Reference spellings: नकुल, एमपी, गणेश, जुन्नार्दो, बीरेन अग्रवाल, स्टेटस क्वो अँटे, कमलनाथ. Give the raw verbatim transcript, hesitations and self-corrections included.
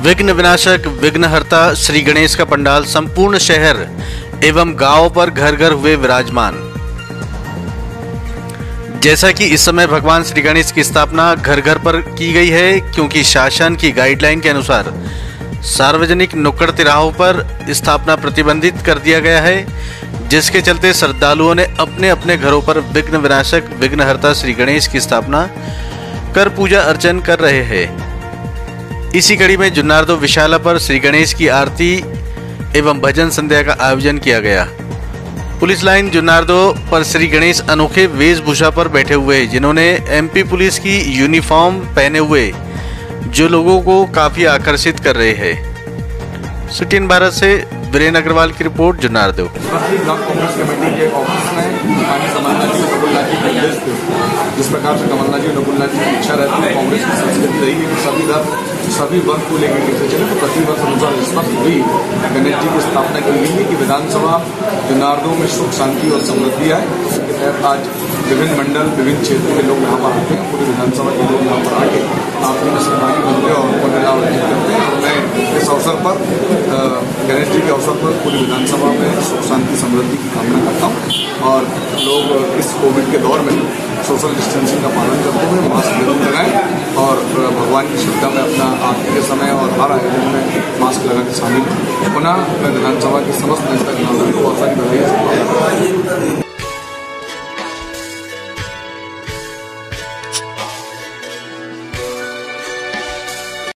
विघ्न विनाशक विघ्नहर्ता श्री गणेश का पंडाल संपूर्ण शहर एवं गांव पर घर घर हुए विराजमान। जैसा कि इस समय भगवान श्री गणेश की स्थापना घर घर पर की गई है, क्योंकि शासन की गाइडलाइन के अनुसार सार्वजनिक नुक्कड़ तिराहों पर स्थापना प्रतिबंधित कर दिया गया है, जिसके चलते श्रद्धालुओं ने अपने अपने घरों पर विघ्न विनाशक विघ्नहर्ता श्री गणेश की स्थापना कर पूजा अर्चन कर रहे हैं। इसी कड़ी में जुन्नार्दो विशाला पर श्री गणेश की आरती एवं भजन संध्या का आयोजन किया गया। पुलिस लाइन जुन्नार्दो पर श्री गणेश अनोखे वेशभूषा पर बैठे हुए, जिन्होंने एमपी पुलिस की यूनिफॉर्म पहने हुए, जो लोगों को काफी आकर्षित कर रहे हैं। सिटी इन भारत से बीरेन अग्रवाल की रिपोर्ट, जुन्नार्दो। जिस प्रकार से कमलनाथ जी और नकुल जी की इच्छा रहती है, कांग्रेस की संस्कृति रही है कि सभी धर्म सभी वर्ग को लेकर कैसे चले, तो प्रति वर्ष अनुसार इस वक्त भी गणेश जी की स्थापना की गई है कि विधानसभा जुन्नार्दो में सुख शांति और समृद्धि आए। इसके तहत आज विभिन्न मंडल विभिन्न क्षेत्रों के लोग यहाँ पर आते हैं, पूरी विधानसभा के लोग यहाँ पर आके आपकी सहभागी बनते और उनको मेला आयोजित करते हैं। मैं इस अवसर पर गणेश जी के अवसर पर पूरी विधानसभा में सुख शांति समृद्धि की कामना करता हूँ और लोग इस कोविड के दौर में सोशल डिस्टेंसिंग का पालन करते हुए मास्क जरूर लगाएं और भगवान की श्रद्धा में अपना आरती के समय और हर आयोजन में मास्क लगा के शामिल हों। पुनः मैं विधानसभा की समस्त जनता को आशा की बधाई।